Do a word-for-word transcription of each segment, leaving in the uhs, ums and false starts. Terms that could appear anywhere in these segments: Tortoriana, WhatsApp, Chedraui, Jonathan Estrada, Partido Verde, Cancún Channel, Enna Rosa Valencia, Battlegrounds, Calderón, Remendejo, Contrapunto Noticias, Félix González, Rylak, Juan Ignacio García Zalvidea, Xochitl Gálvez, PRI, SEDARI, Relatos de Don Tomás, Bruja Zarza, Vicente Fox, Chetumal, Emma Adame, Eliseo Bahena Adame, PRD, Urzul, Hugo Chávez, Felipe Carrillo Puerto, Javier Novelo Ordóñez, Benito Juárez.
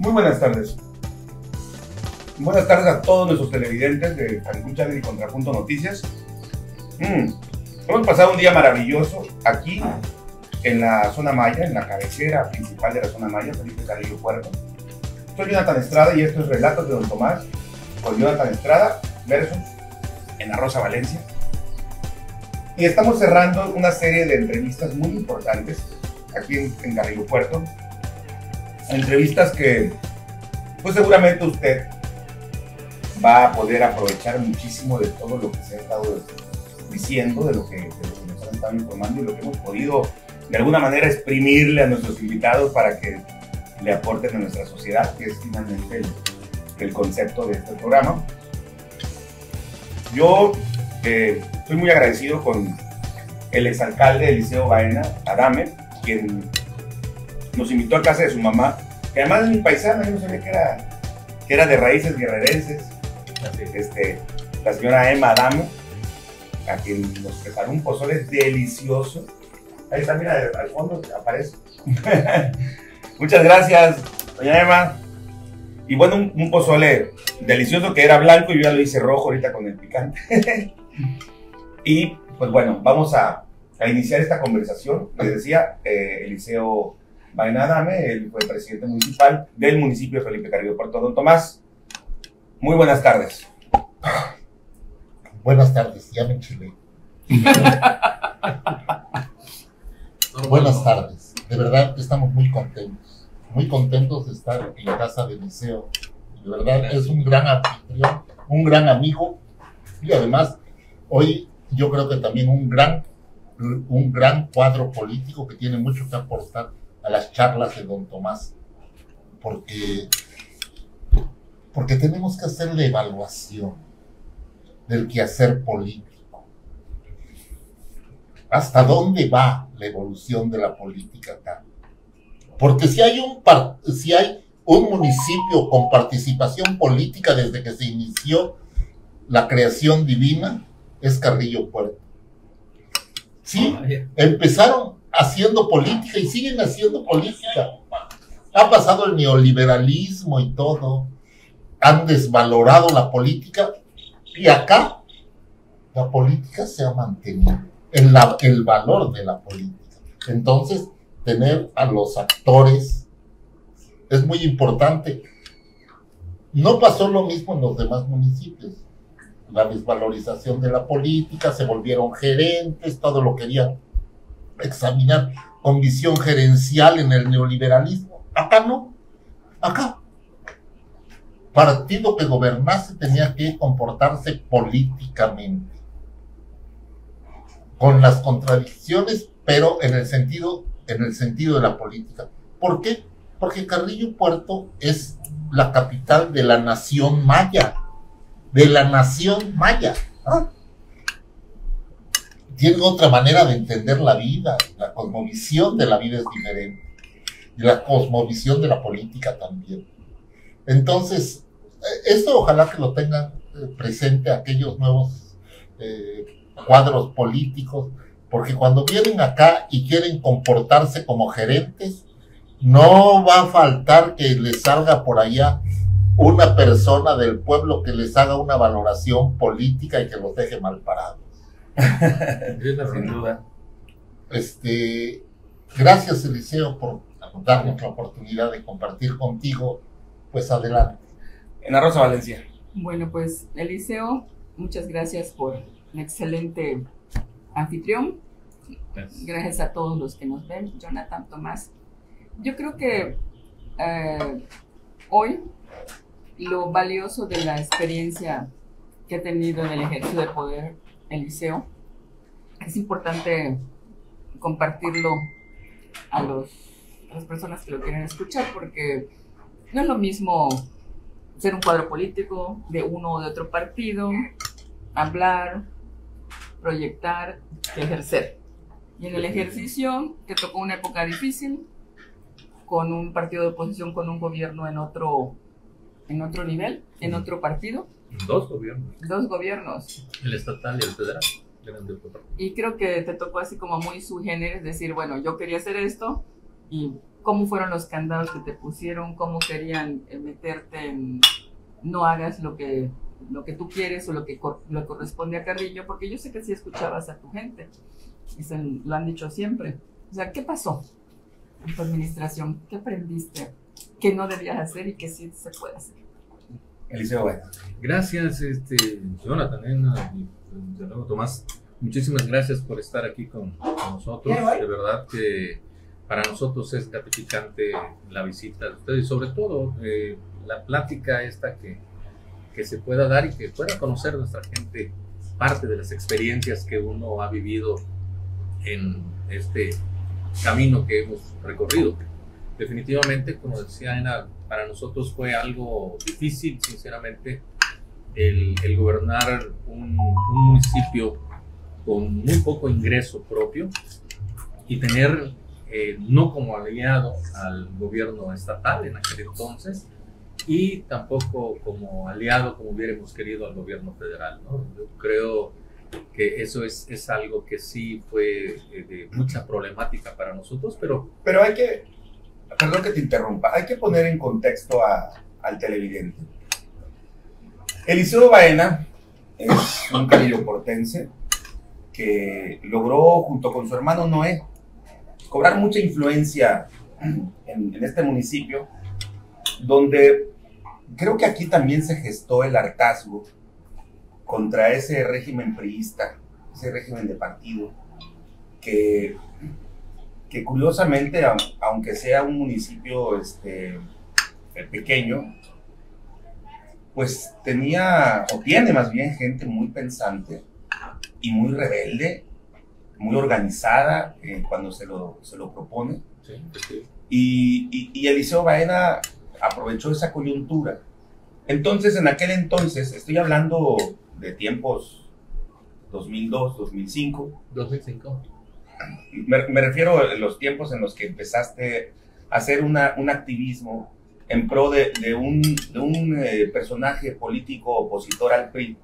Buenas tardes. Buenas tardes a todos nuestros televidentes de Cancún Channel y Contrapunto Noticias. Mm. Hemos pasado un día maravilloso aquí en la zona maya, en la cabecera principal de la zona maya, Felipe Carrillo Puerto. Soy Jonathan Estrada y esto es Relatos de Don Tomás con Jonathan Estrada versus Enna Rosa Valencia. Y estamos cerrando una serie de entrevistas muy importantes aquí en, en Carrillo Puerto. Entrevistas que, pues seguramente usted va a poder aprovechar muchísimo de todo lo que se ha estado diciendo, de lo que, de lo que nos han estado informando y lo que hemos podido de alguna manera exprimirle a nuestros invitados para que le aporten a nuestra sociedad, que es finalmente el, el concepto de este programa. Yo eh, estoy muy agradecido con el exalcalde Eliseo Bahena Adame, quien nos invitó a casa de su mamá, que además es mi paisana. Yo no sabía que era, que era de raíces guerrerenses. Este, la señora Emma Adame, a quien nos preparó un pozole delicioso. Ahí está, mira, al fondo aparece. Muchas gracias, doña Emma. Y bueno, un, un pozole delicioso que era blanco y yo ya lo hice rojo ahorita con el picante. Y pues bueno, vamos a, a iniciar esta conversación. Les decía, eh, Eliseo Bahena Adame, él fue presidente municipal del municipio de Felipe Carrillo Puerto. Don Tomás, muy buenas tardes. Buenas tardes, ya me enchilé. Buenas tardes, de verdad que estamos muy contentos, muy contentos de estar en casa de Eliseo. De verdad es un gran anfitrión, un gran amigo y además hoy yo creo que también un gran, un gran cuadro político que tiene mucho que aportar a las charlas de Don Tomás, porque, porque tenemos que hacer la evaluación del quehacer político. ¿Hasta dónde va la evolución de la política acá? Porque si hay un, si hay un municipio con participación política desde que se inició la creación divina, es Carrillo Puerto. Sí, empezaron haciendo política y siguen haciendo política. Ha pasado el neoliberalismo y todo, han desvalorado la política y acá la política se ha mantenido, en la, el valor de la política. Entonces, tener a los actores es muy importante. No pasó lo mismo en los demás municipios. La desvalorización de la política, se volvieron gerentes, todo lo querían examinar con visión gerencial en el neoliberalismo. Acá no, acá partido que gobernase tenía que comportarse políticamente con las contradicciones, pero en el sentido, en el sentido de la política. ¿Por qué? Porque Carrillo Puerto es la capital de la nación maya, de la nación maya, ¿ah? Tienen otra manera de entender la vida, la cosmovisión de la vida es diferente, y la cosmovisión de la política también. Entonces, esto ojalá que lo tengan presente aquellos nuevos eh, cuadros políticos, porque cuando vienen acá y quieren comportarse como gerentes, no va a faltar que les salga por allá una persona del pueblo que les haga una valoración política y que los deje mal parados. Sin duda. Este, gracias, Eliseo, por darnos la oportunidad de compartir contigo. Pues adelante. Enna Rosa Valencia. Bueno, pues Eliseo, muchas gracias por un excelente anfitrión. Gracias, gracias a todos los que nos ven. Jonathan, Tomás, yo creo que eh, hoy lo valioso de la experiencia que he tenido en el ejercicio de poder, Eliseo, es importante compartirlo a, los, a las personas que lo quieren escuchar, porque no es lo mismo ser un cuadro político de uno o de otro partido, hablar, proyectar, que ejercer. Y en el ejercicio te tocó una época difícil, con un partido de oposición, con un gobierno en otro, en otro nivel, en otro partido. Dos gobiernos. Dos gobiernos. El estatal y el federal. Y creo que te tocó así como muy sui generis decir, bueno, yo quería hacer esto, y cómo fueron los candados que te pusieron, cómo querían meterte en no hagas lo que, lo que tú quieres o lo que cor le corresponde a Carrillo, porque yo sé que sí escuchabas a tu gente, y se lo han dicho siempre. O sea, ¿qué pasó en tu administración? ¿Qué aprendiste? ¿Qué no debías hacer y qué sí se puede hacer? Eliseo, bueno. Gracias, este, Jonathan, Enna, y de nuevo Tomás. Muchísimas gracias por estar aquí con, con nosotros. De verdad que para nosotros es gratificante la visita de ustedes y sobre todo eh, la plática esta que, que se pueda dar y que pueda conocer nuestra gente parte de las experiencias que uno ha vivido en este camino que hemos recorrido. Definitivamente, como decía Enna, para nosotros fue algo difícil, sinceramente, el, el gobernar un, un municipio con muy poco ingreso propio y tener eh, no como aliado al gobierno estatal en aquel entonces y tampoco como aliado como hubiéramos querido al gobierno federal, ¿no? Yo creo que eso es, es algo que sí fue eh, de mucha problemática para nosotros, pero... Pero hay que, perdón que te interrumpa, hay que poner en contexto a, al televidente. Eliseo Bahena es un carrilloportense que logró, junto con su hermano Noé, cobrar mucha influencia en, en este municipio, donde creo que aquí también se gestó el hartazgo contra ese régimen priista, ese régimen de partido, que, que curiosamente, aunque sea un municipio este, pequeño, pues tenía, o tiene más bien, gente muy pensante, y muy rebelde, muy organizada eh, cuando se lo, se lo propone. Sí, sí. Y, y, y Eliseo Bahena aprovechó esa coyuntura. Entonces, en aquel entonces, estoy hablando de tiempos dos mil dos, dos mil cinco. dos mil cinco. Me, me refiero a los tiempos en los que empezaste a hacer una, un activismo en pro de, de un, de un eh, personaje político opositor al P R I.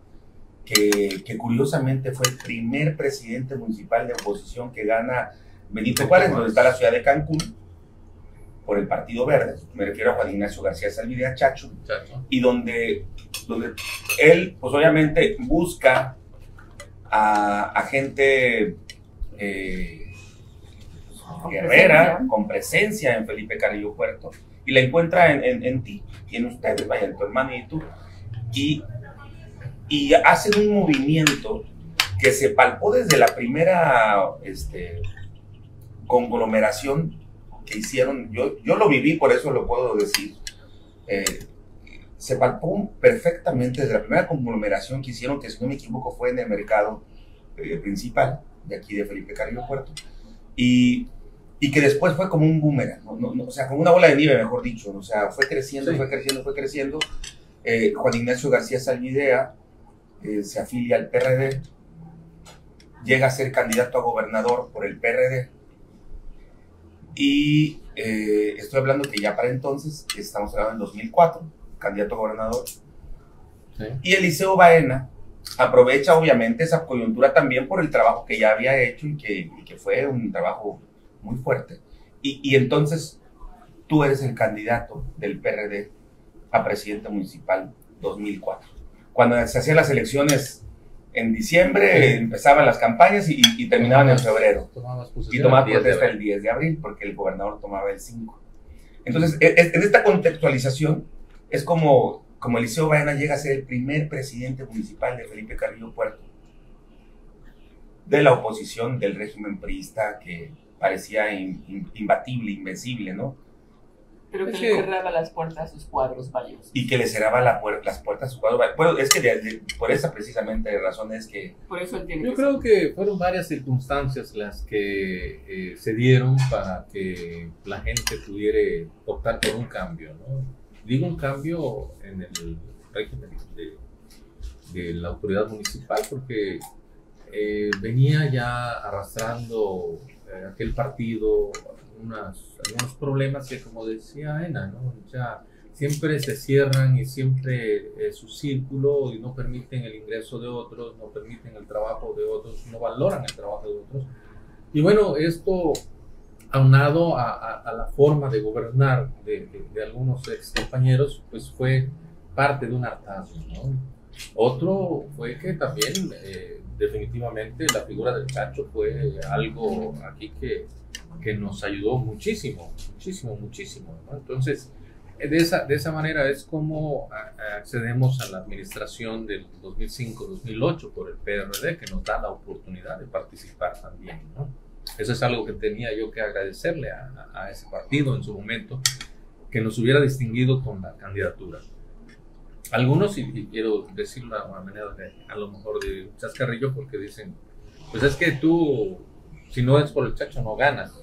Que, que curiosamente fue el primer presidente municipal de oposición que gana Benito Juárez, donde está la ciudad de Cancún, por el Partido Verde. Me refiero a Juan Ignacio García Zalvidea, Chacho, Chacho. Y donde, donde él, pues obviamente, busca a, a gente eh, guerrera, con presencia en Felipe Carrillo Puerto, y la encuentra en, en, en ti y en ustedes, vaya, en tu hermano y tú. Y Y hacen un movimiento que se palpó desde la primera este, conglomeración que hicieron. Yo, yo lo viví, por eso lo puedo decir. Eh, se palpó perfectamente desde la primera conglomeración que hicieron, que si no me equivoco fue en el mercado eh, principal de aquí de Felipe Carrillo Puerto. Y, y que después fue como un boomerang, ¿no? No, no, o sea, como una bola de nieve, mejor dicho. O sea, fue creciendo, sí. fue creciendo, fue creciendo. Eh, Juan Ignacio García Zalvidea Eh, se afilia al P R D, llega a ser candidato a gobernador por el P R D, y eh, estoy hablando que ya para entonces, estamos hablando en dos mil cuatro, candidato a gobernador, sí. Y Eliseo Bahena aprovecha obviamente esa coyuntura también por el trabajo que ya había hecho y que, y que fue un trabajo muy fuerte, y, y entonces tú eres el candidato del P R D a presidente municipal dos mil cuatro. Cuando se hacían las elecciones en diciembre, empezaban las campañas y, y terminaban en febrero. Y tomaba protesta el diez de abril, porque el gobernador tomaba el cinco. Entonces, en esta contextualización, es como, como Eliseo Bahena llega a ser el primer presidente municipal de Felipe Carrillo Puerto, de la oposición del régimen priista que parecía in, in, imbatible, invencible, ¿no? Pero que sí. le cerraba las puertas a sus cuadros valiosos. Y que le cerraba la puer las puertas a sus cuadros valiosos. Bueno, es que de, de, por esa precisamente razón es que... Por eso él tiene Yo que creo ser. que fueron varias circunstancias las que eh, se dieron para que la gente pudiera optar por un cambio, ¿no? Digo un cambio en el régimen de, de la autoridad municipal porque eh, venía ya arrastrando eh, aquel partido unas, algunos problemas que, como decía Enna, ¿no? Ya siempre se cierran y siempre eh, su círculo, y no permiten el ingreso de otros, no permiten el trabajo de otros, no valoran el trabajo de otros. Y bueno, esto aunado a, a, a la forma de gobernar de, de, de algunos ex compañeros, pues fue parte de un hartazgo, ¿no? Otro fue que también eh, definitivamente la figura del Chacho fue algo aquí que, que nos ayudó muchísimo, muchísimo, muchísimo, ¿no? Entonces, de esa, de esa manera es como accedemos a la administración del dos mil cinco dos mil ocho por el P R D, que nos da la oportunidad de participar también, ¿no? Eso es algo que tenía yo que agradecerle a, a ese partido en su momento, que nos hubiera distinguido con la candidatura. Algunos, y, y quiero decirlo de una manera de, a lo mejor de chascarrillo, porque dicen, pues es que tú, si no es por el Chacho, no ganas.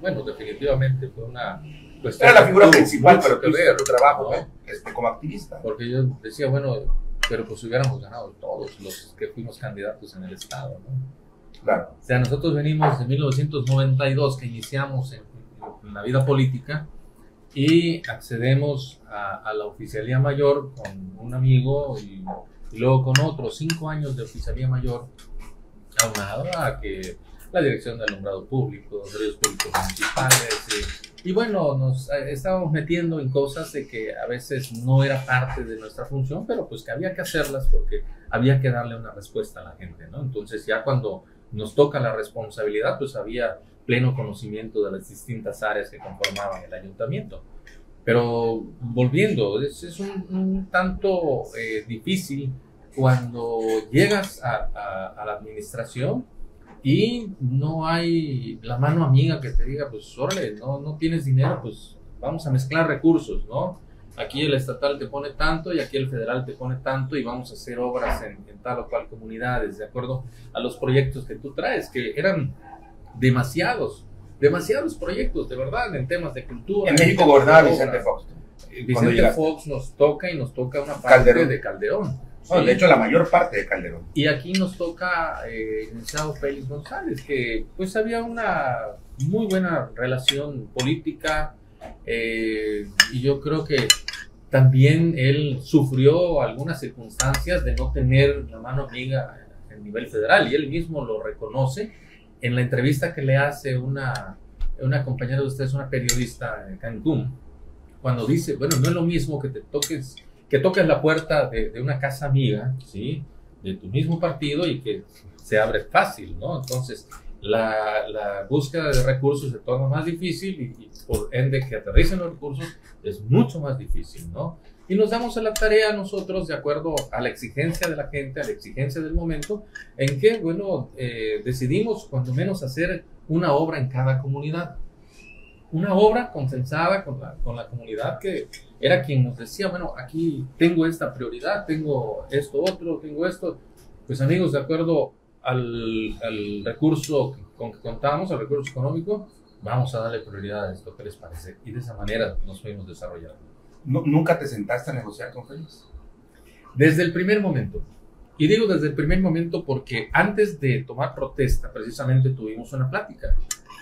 Bueno, definitivamente fue una... Pues era la figura principal, pero que ver tu trabajo, ¿no? ¿eh? este, como activista. Porque yo decía, bueno, pero pues hubiéramos ganado todos los que fuimos candidatos en el estado, ¿no? Claro. O sea, nosotros venimos de mil novecientos noventa y dos, que iniciamos en, en la vida política, y accedemos a, a la oficialía mayor con un amigo y, y luego con otro, cinco años de oficialía mayor, aunado a que la dirección del alumbrado público, los redes públicos municipales... Eh, Y bueno, nos estábamos metiendo en cosas de que a veces no era parte de nuestra función, pero pues que había que hacerlas porque había que darle una respuesta a la gente, ¿no? Entonces ya cuando nos toca la responsabilidad, pues había pleno conocimiento de las distintas áreas que conformaban el ayuntamiento. Pero volviendo, es, es un, un tanto eh, difícil cuando llegas a, a, a la administración y no hay la mano amiga que te diga, pues, órale, no, no tienes dinero, pues, vamos a mezclar recursos, ¿no? Aquí el estatal te pone tanto y aquí el federal te pone tanto y vamos a hacer obras en, en tal o cual comunidades, de acuerdo a los proyectos que tú traes, que eran demasiados, demasiados proyectos, de verdad, en temas de cultura. En México gobernaba Vicente Fox. Vicente Fox nos toca y nos toca una parte Calderón. de Calderón. Sí. No, de hecho, la mayor parte de Calderón. Y aquí nos toca eh, el licenciado Félix González, que pues había una muy buena relación política, eh, y yo creo que también él sufrió algunas circunstancias de no tener la mano amiga a nivel federal, y él mismo lo reconoce en la entrevista que le hace una, una compañera de ustedes, una periodista en Cancún, cuando dice, bueno, no es lo mismo que te toques... que toques la puerta de, de una casa amiga, ¿sí? De tu mismo partido, y que se abre fácil, ¿no? Entonces, la, la búsqueda de recursos se torna más difícil y, y por ende que aterricen los recursos es mucho más difícil, ¿no? Y nos damos a la tarea nosotros, de acuerdo a la exigencia de la gente, a la exigencia del momento, en que, bueno, eh, decidimos cuando menos hacer una obra en cada comunidad. Una obra consensada con la, con la comunidad, que era quien nos decía, bueno, aquí tengo esta prioridad, tengo esto otro, tengo esto. Pues amigos, de acuerdo al, al recurso con que contamos, al recurso económico, vamos a darle prioridad a esto, ¿qué les parece? Y de esa manera nos fuimos desarrollando. No, ¿Nunca te sentaste a negociar con ellos? Desde el primer momento. Y digo desde el primer momento porque antes de tomar protesta, precisamente tuvimos una plática.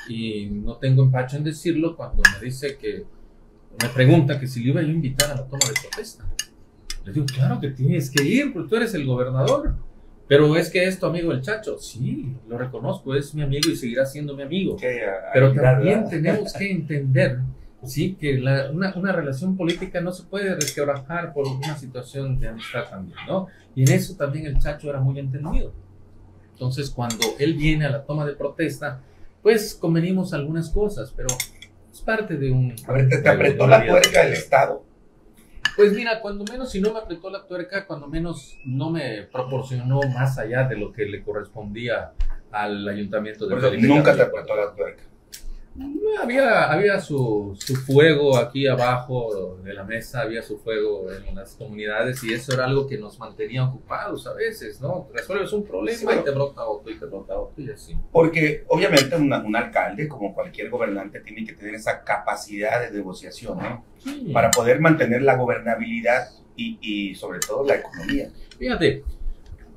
Y no tengo empacho en decirlo cuando me dice que, me pregunta que si le iba a invitar a la toma de protesta. Le digo, claro que tienes que ir, porque tú eres el gobernador. Pero es que es tu amigo el Chacho. Sí, lo reconozco, es mi amigo y seguirá siendo mi amigo. Okay, uh, Pero también tenemos que entender, ¿sí? Que la, una, una relación política no se puede resquebrajar por una situación de amistad también, ¿no? Y en eso también el Chacho era muy entendido. Entonces, cuando él viene a la toma de protesta, pues convenimos algunas cosas, pero es parte de un... A ver, ¿te, te apretó la tuerca del Estado? Pues mira, cuando menos, si no me apretó la tuerca, cuando menos no me proporcionó más allá de lo que le correspondía al ayuntamiento de Felipe Carrillo. ¿Nunca te apretó la tuerca? Había, había su, su fuego aquí abajo de la mesa, había su fuego en las comunidades, y eso era algo que nos mantenía ocupados a veces, ¿no? Resuelves un problema, sí, pero, y te brota otro, y te brota otro, y así. Porque obviamente una, un alcalde, como cualquier gobernante, tiene que tener esa capacidad de negociación, ¿no? Sí. Para poder mantener la gobernabilidad y, y sobre todo la economía. Fíjate,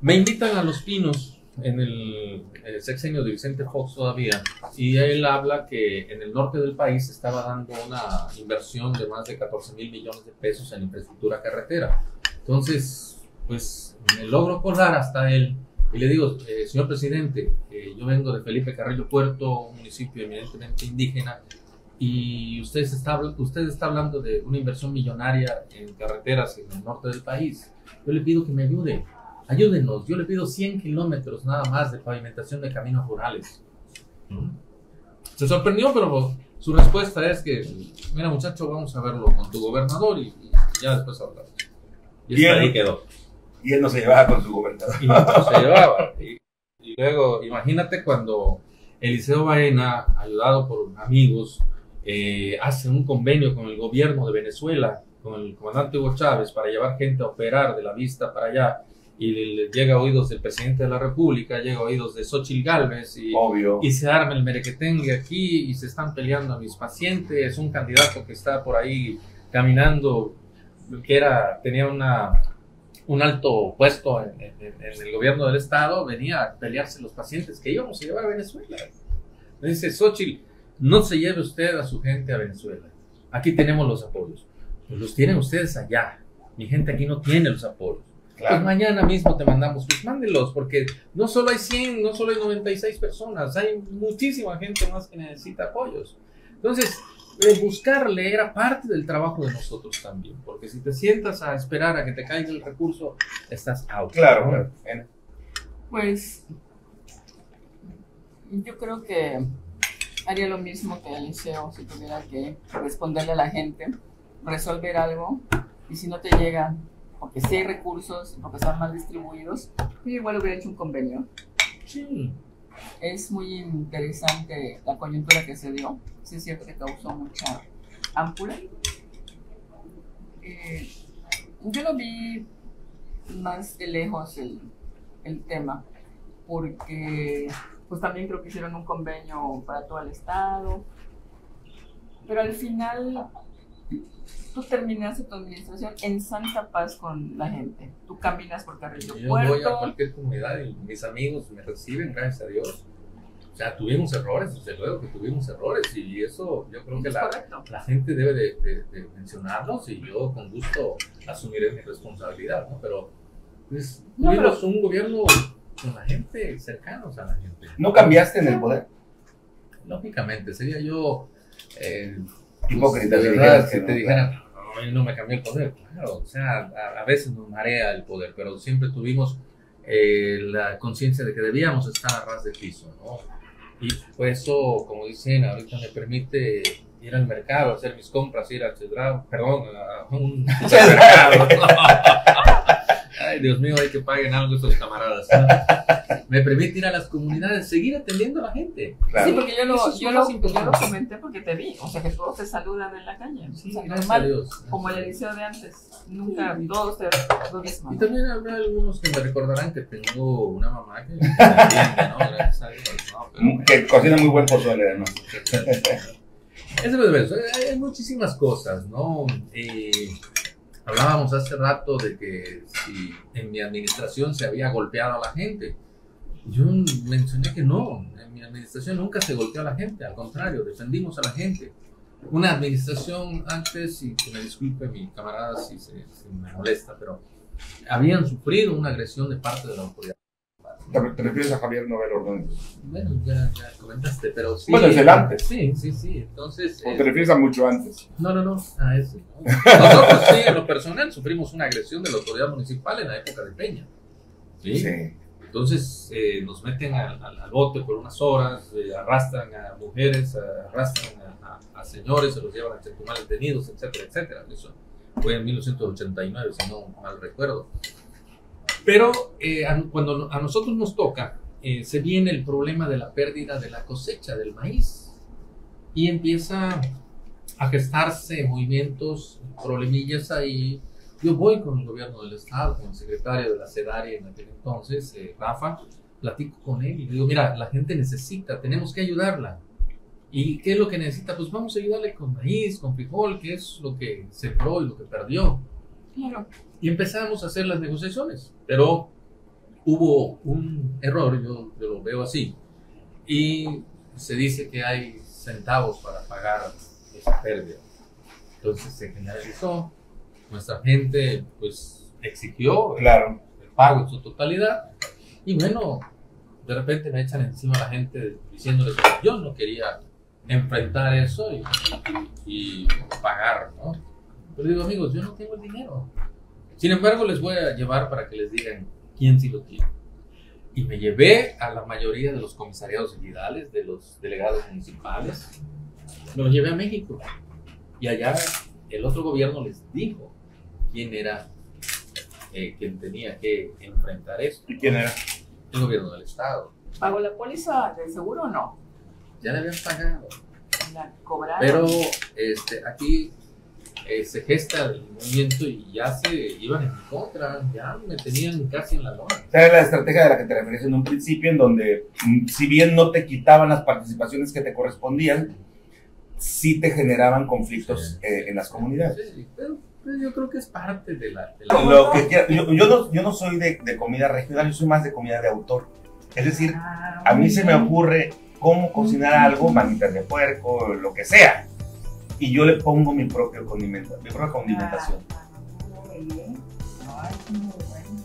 me invitan a Los Pinos en el, el sexenio de Vicente Fox todavía, y él habla que en el norte del país estaba dando una inversión de más de catorce mil millones de pesos en infraestructura carretera. Entonces, pues me logro colar hasta él y le digo, eh, señor presidente, eh, yo vengo de Felipe Carrillo Puerto, un municipio eminentemente indígena, y usted está, usted está hablando de una inversión millonaria en carreteras en el norte del país. Yo le pido que me ayude. Ayúdenos, yo le pido cien kilómetros nada más de pavimentación de caminos rurales. ¿Mm? Se sorprendió, pero pues, su respuesta es que, mira muchacho, vamos a verlo con tu gobernador y, y ya después hablamos. Y, y él, ahí quedó. Y él no se llevaba con su gobernador. Y no se llevaba. Y, y luego, imagínate cuando Eliseo Bahena, ayudado por amigos, eh, hace un convenio con el gobierno de Venezuela, con el comandante Hugo Chávez, para llevar gente a operar de la vista para allá. Y llega a oídos del presidente de la República, llega a oídos de Xochitl Gálvez y, y se arma el merequetengue aquí y se están peleando a mis pacientes, un candidato que está por ahí caminando, que era, tenía una, un alto puesto en, en, en el gobierno del estado, venía a pelearse los pacientes que íbamos a llevar a Venezuela. Me dice Xochitl, no se lleve usted a su gente a Venezuela, aquí tenemos los apoyos, pues los tienen ustedes allá, mi gente aquí no tiene los apoyos. Claro. Pues mañana mismo te mandamos, pues mándelos, porque no solo hay cien, no solo hay noventa y seis personas, hay muchísima gente más que necesita apoyos. Entonces, eh, buscarle era parte del trabajo de nosotros también, porque si te sientas a esperar a que te caiga el recurso, estás out. Claro, ¿no? Claro. Bueno. Pues, yo creo que haría lo mismo que Eliseo si tuviera que responderle a la gente, resolver algo, y si no te llega... porque si hay recursos, porque están mal distribuidos, yo igual hubiera hecho un convenio. Sí. Es muy interesante la coyuntura que se dio. Sí es cierto que causó mucha ámpula. Eh, yo lo vi más de lejos el, el tema, porque pues también creo que hicieron un convenio para todo el estado, pero al final... tú terminaste tu administración en santa paz con la gente. Tú caminas por Carrillo Puerto. Yo voy a cualquier comunidad y mis amigos me reciben, gracias a Dios. O sea, tuvimos errores, desde luego que tuvimos errores. Y eso yo creo que la, la gente debe de, de, de mencionarlos y yo con gusto asumiré mi responsabilidad, ¿no? Pero pues, no, tuvimos pero, un gobierno con la gente, cercanos a la gente. ¿No cambiaste en el poder? Lógicamente, sería yo... Eh, hipócrita, pues, de verdad, si te no, dijeran, claro. no, no me cambió el poder, claro, o sea, a, a veces nos marea el poder, pero siempre tuvimos eh, la conciencia de que debíamos estar a ras de piso, ¿no? Y pues eso, como dicen, ahorita me permite ir al mercado, hacer mis compras, ir al Chedraui, perdón, a un supermercado. Ay, Dios mío, hay que paguen algo estos camaradas, ¿no? Me permite ir a las comunidades, seguir atendiendo a la gente. Claro. Sí, porque yo lo, yo, lo, yo lo comenté porque te vi, o sea que todos te saludan en la calle. Sí, o sea, normal, Dios, como el Eliseo de antes, nunca sí. todos te mismos. Y también habrá algunos que me recordarán que tengo una mamá que, ¿no? Gracias a Dios, no, pero... que cocina muy buen pozole, además. Eso es, hay muchísimas cosas, ¿no? Eh, hablábamos hace rato de que si en mi administración se había golpeado a la gente. Yo mencioné que no, en mi administración nunca se golpeó a la gente, al contrario, defendimos a la gente. Una administración antes, y que me disculpe mi camarada si, se, si me molesta, pero habían sufrido una agresión de parte de la autoridad. ¿Te, te refieres a Javier Novelo Ordóñez? Bueno, ya, ya comentaste, pero sí. Bueno, es el antes. Sí, sí, sí, entonces... ¿O eh, te refieres a mucho antes? No, no, no, a ese. No. Nosotros sí, en lo personal, sufrimos una agresión de la autoridad municipal en la época de Peña. Sí. Sí. Entonces eh, nos meten al, al, al bote por unas horas, eh, arrastran a mujeres, arrastran a, a, a señores, se los llevan a Chetumal detenidos, etcétera, etcétera. Eso fue en mil novecientos ochenta y nueve, si no mal recuerdo. Pero eh, a, cuando a nosotros nos toca, eh, se viene el problema de la pérdida de la cosecha del maíz y empieza a gestarse movimientos, problemillas ahí. Yo voy con el gobierno del estado, con el secretario de la SEDARI en aquel entonces, eh, Rafa, platico con él y le digo, mira, la gente necesita, tenemos que ayudarla. ¿Y qué es lo que necesita? Pues vamos a ayudarle con maíz, con frijol, que es lo que sembró y lo que perdió. Claro. Y empezamos a hacer las negociaciones, pero hubo un error, yo, yo lo veo así, y se dice que hay centavos para pagar esa pérdida. Entonces se generalizó, nuestra gente pues exigió claro. el, el pago en su totalidad, y bueno, de repente me echan encima a la gente diciéndoles que yo no quería enfrentar eso y, y, y pagar, ¿no? Pero digo, amigos, yo no tengo el dinero. Sin embargo, les voy a llevar para que les digan quién sí lo tiene. Y me llevé a la mayoría de los comisariados generales, de los delegados municipales, me los llevé a México. Y allá el otro gobierno les dijo quién era, eh, quien tenía que enfrentar esto. ¿Y quién era? El gobierno del estado. ¿Pagó la póliza del seguro o no? Ya la habían pagado. La cobraron. Pero este, aquí eh, se gesta el movimiento y ya se iban en contra, ya me tenían casi en la lona. Esa es la estrategia de la que te referías en un principio, en donde si bien no te quitaban las participaciones que te correspondían, sí te generaban conflictos sí. eh, en las comunidades. Sí, pero... yo creo que es parte de la... De la Lo que quiera, yo, yo, no, yo no soy de, de comida regional, yo soy más de comida de autor. Es decir, ah, a mí bien. se me ocurre cómo cocinar mm. algo, manitas de puerco, lo que sea. Y yo le pongo mi, propio condimento, mi propia condimentación. Ah, muy bien. Ay, muy bueno.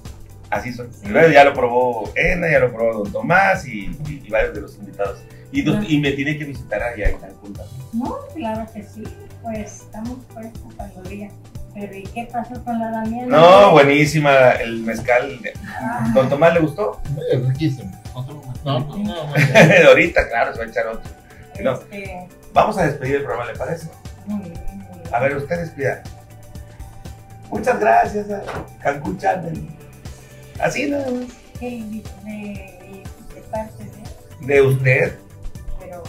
Así soy. Sí. Ya lo probó Enna, ya lo probó Don Tomás y, y, y varios de los invitados. Y, claro. y me tiene que visitar allá en Cancún. No, claro que sí. Pues estamos puestos para el día. Pero ¿y qué pasó con la Damiana? No, buenísima, el mezcal. Ah. ¿Don Tomás le gustó? Es riquísimo. Otro no, no, no, no. Ahorita, claro, se va a echar otro. No. Este... Vamos a despedir el programa, ¿le parece? Muy bien, muy bien. A ver, usted despida. Muchas gracias a Cancún Channel. Así nada más. ¿De, de, de parte de? ¿De usted? Pero...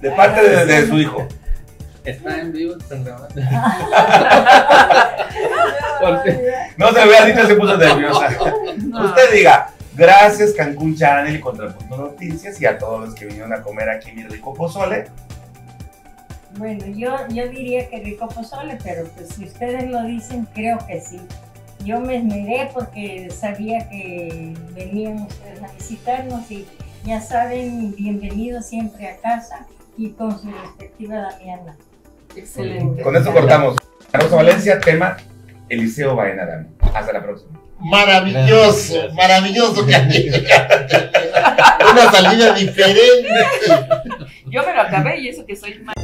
De parte de, de su hijo. Está en vivo, están grabando. No se lo hubiera dicho, se puso nerviosa. No. Usted diga, gracias Cancún Channel y Contrapunto Noticias y a todos los que vinieron a comer aquí mi rico pozole. Bueno, yo, yo diría que rico pozole, pero pues si ustedes lo dicen, creo que sí. Yo me esmeré porque sabía que venían ustedes a visitarnos y ya saben, bienvenidos siempre a casa y con su respectiva Damiana. Excelente. Con eso cortamos. Enna Rosa Valencia, tema Eliseo Bahena Adame. Hasta la próxima. Maravilloso, gracias. Maravilloso que aquí. Una salida diferente. Yo me lo acabé y eso que soy mal.